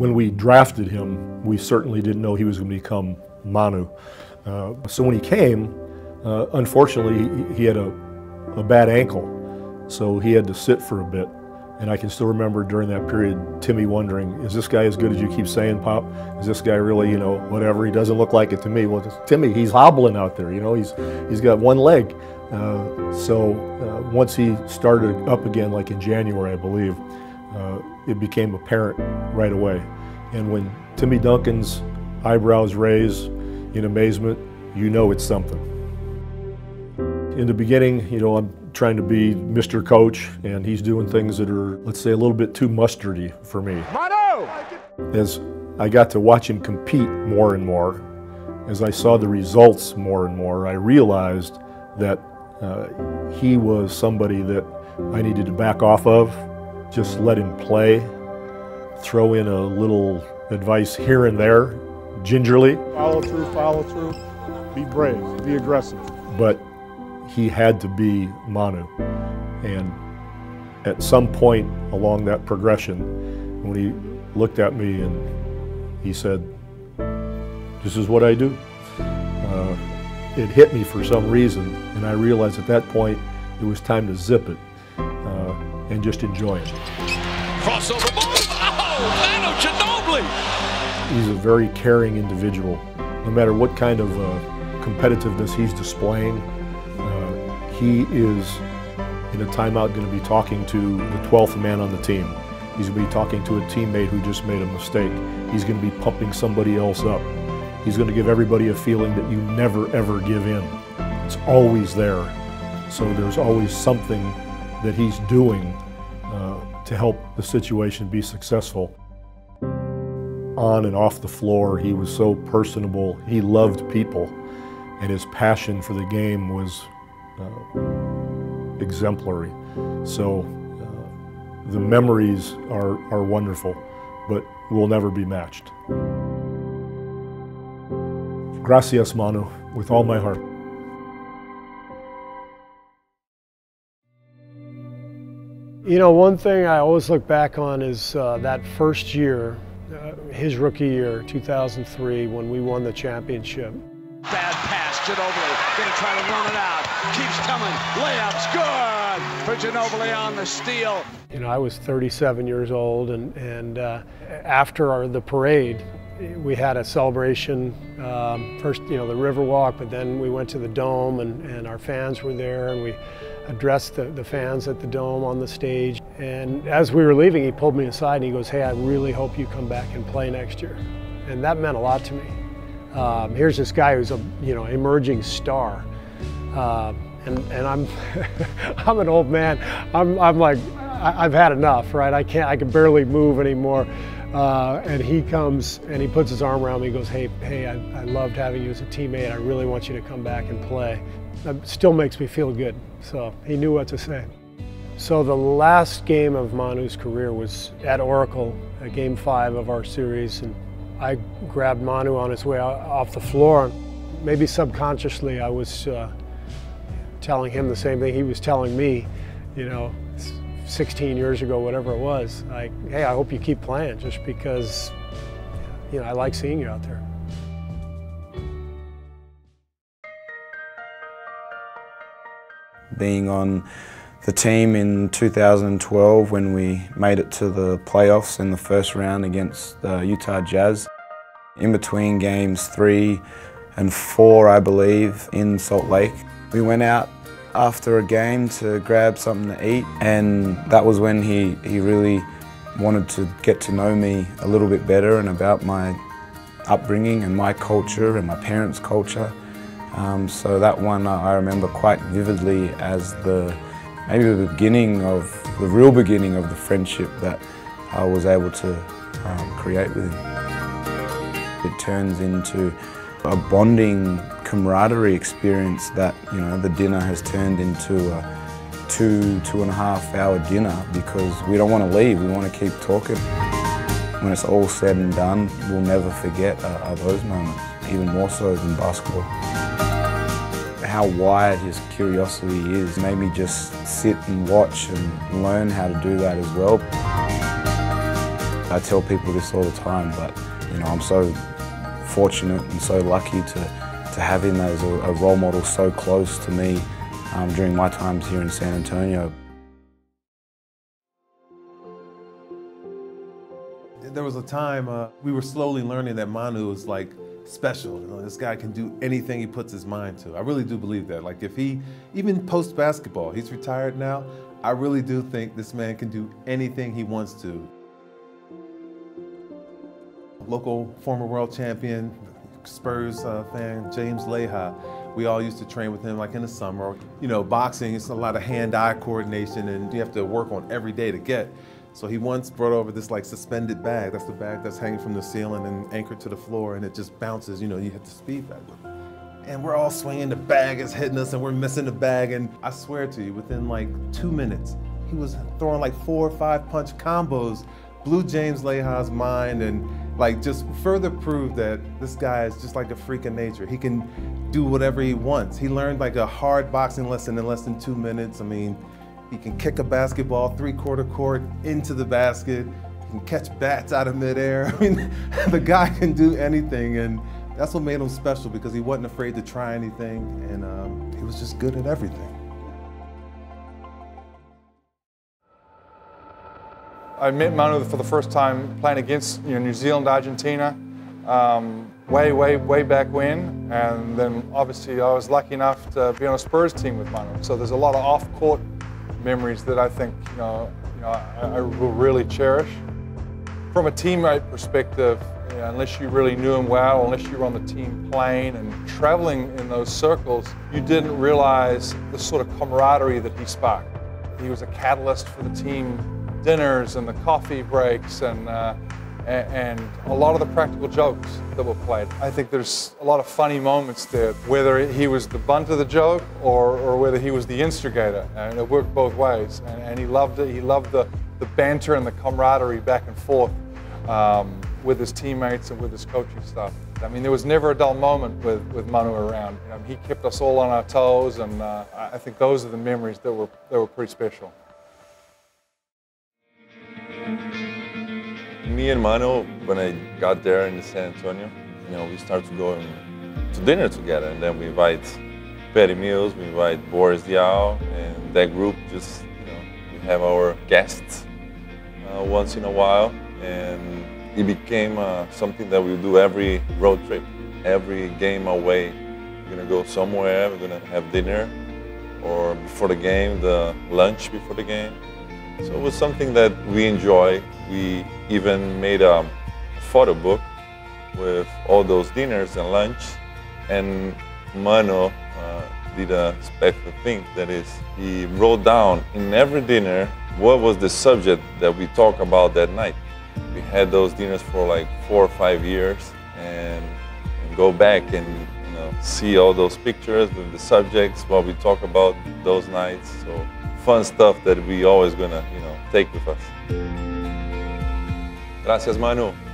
When we drafted him, we certainly didn't know he was going to become Manu. So when he came, unfortunately, he had a bad ankle, so he had to sit for a bit. And I can still remember during that period, Timmy wondering, is this guy as good as you keep saying, Pop? Is this guy really, you know, whatever? He doesn't look like it to me. Well, Timmy, he's hobbling out there, you know, he's got one leg. So once he started up again, like in January, I believe, it became apparent right away. And when Timmy Duncan's eyebrows raise in amazement, you know it's something. In the beginning, you know, I'm trying to be Mr. Coach, and he's doing things that are, let's say, a little bit too mustardy for me. Manu! As I got to watch him compete more and more, as I saw the results more and more, I realized that he was somebody that I needed to back off of, just let him play, throw in a little advice here and there, gingerly. Follow through, be brave, be aggressive. But he had to be Manu. And at some point along that progression, when he looked at me and he said, this is what I do, it hit me for some reason. And I realized at that point, it was time to zip it and just enjoy it. Crossover ball, oh, Manu Ginobili! He's a very caring individual. No matter what kind of competitiveness he's displaying, he is, in a timeout, going to be talking to the 12th man on the team. He's going to be talking to a teammate who just made a mistake. He's going to be pumping somebody else up. He's going to give everybody a feeling that you never, ever give in. It's always there. So there's always something that he's doing to help the situation be successful. On and off the floor, he was so personable. He loved people, and his passion for the game was exemplary. So the memories are wonderful, but will never be matched. Gracias, Manu, with all my heart. You know, one thing I always look back on is that first year, his rookie year, 2003, when we won the championship. Bad pass, Ginobili, gonna try to run it out, keeps coming, layup's good for Ginobili on the steal. You know, I was 37 years old, and after the parade, we had a celebration, first, you know, the Riverwalk, but then we went to the Dome, and our fans were there, and we addressed the fans at the Dome on the stage. And as we were leaving, he pulled me aside, and he goes, hey, I really hope you come back and play next year. And that meant a lot to me. Here's this guy who's a, you know, emerging star, and I'm I'm an old man. I'm like, I've had enough, right? I can barely move anymore. And he comes and he puts his arm around me. He goes, hey, I loved having you as a teammate. I really want you to come back and play. That still makes me feel good. So he knew what to say. So the last game of Manu's career was at Oracle, Game 5 of our series, and I grabbed Manu on his way off the floor. Maybe subconsciously I was telling him the same thing he was telling me, you know, 16 years ago, whatever it was. Like, hey, I hope you keep playing just because, you know, I like seeing you out there. Being on the team in 2012 when we made it to the playoffs in the first round against the Utah Jazz. In between games 3 and 4, I believe, in Salt Lake, we went out after a game to grab something to eat, and that was when he really wanted to get to know me a little bit better and about my upbringing and my culture and my parents' culture. So that one I remember quite vividly as maybe the beginning of, the real beginning of the friendship that I was able to create with him. It turns into a bonding camaraderie experience that, you know, the dinner has turned into a 2–2.5 hour dinner because we don't want to leave, we want to keep talking. When it's all said and done, we'll never forget those moments, even more so than basketball. How wide his curiosity is made me just sit and watch and learn how to do that as well. I tell people this all the time, but you know, I'm so fortunate and so lucky to have him as a role model so close to me during my times here in San Antonio. There was a time we were slowly learning that Manu was like special. You know, this guy can do anything he puts his mind to. I really do believe that. Like if he, even post basketball, he's retired now. I really do think this man can do anything he wants to. Local former world champion, Spurs fan, James Leija. We all used to train with him like in the summer. You know, boxing, it's a lot of hand-eye coordination and you have to work on every day to get. So he once brought over this like suspended bag. That's the bag that's hanging from the ceiling and anchored to the floor and it just bounces, you know, you have to speed back with it. And we're all swinging, the bag is hitting us and we're missing the bag. And I swear to you, within like 2 minutes, he was throwing like 4 or 5 punch combos, blew James Leija's mind and like just further proved that this guy is just like a freak of nature. He can do whatever he wants. He learned like a hard boxing lesson in less than 2 minutes. I mean, he can kick a basketball 3/4 court into the basket. He can catch bats out of midair. I mean, the guy can do anything. And that's what made him special because he wasn't afraid to try anything. And he was just good at everything. I met Manu for the first time playing against New Zealand, Argentina, way back when. And then obviously I was lucky enough to be on a Spurs team with Manu. So there's a lot of off-court memories that I think I will really cherish. From a teammate perspective, you know, unless you really knew him well, unless you were on the team plane and traveling in those circles, you didn't realize the sort of camaraderie that he sparked. He was a catalyst for the team dinners and the coffee breaks and a lot of the practical jokes that were played. I think there's a lot of funny moments there, whether he was the bunt of the joke or whether he was the instigator, and it worked both ways. And he loved it. He loved the banter and the camaraderie back and forth with his teammates and with his coaching staff. I mean, there was never a dull moment with Manu around. You know, he kept us all on our toes, and I think those are the memories that were pretty special. Me and Manu, when I got there in San Antonio, you know, we started to go to dinner together, and then we invite Patty Mills, we invite Boris Diaw, and that group just, you know, we have our guests once in a while, and it became something that we do every road trip, every game away. We're gonna go somewhere, we're gonna have dinner, or before the game, the lunch before the game. So it was something that we enjoy. We even made a photo book with all those dinners and lunch. And Manu did a special thing, that is, he wrote down in every dinner what was the subject that we talked about that night. We had those dinners for like 4 or 5 years and go back and see all those pictures with the subjects, what we talk about those nights. So fun stuff that we always gonna, take with us. Gracias, Manu.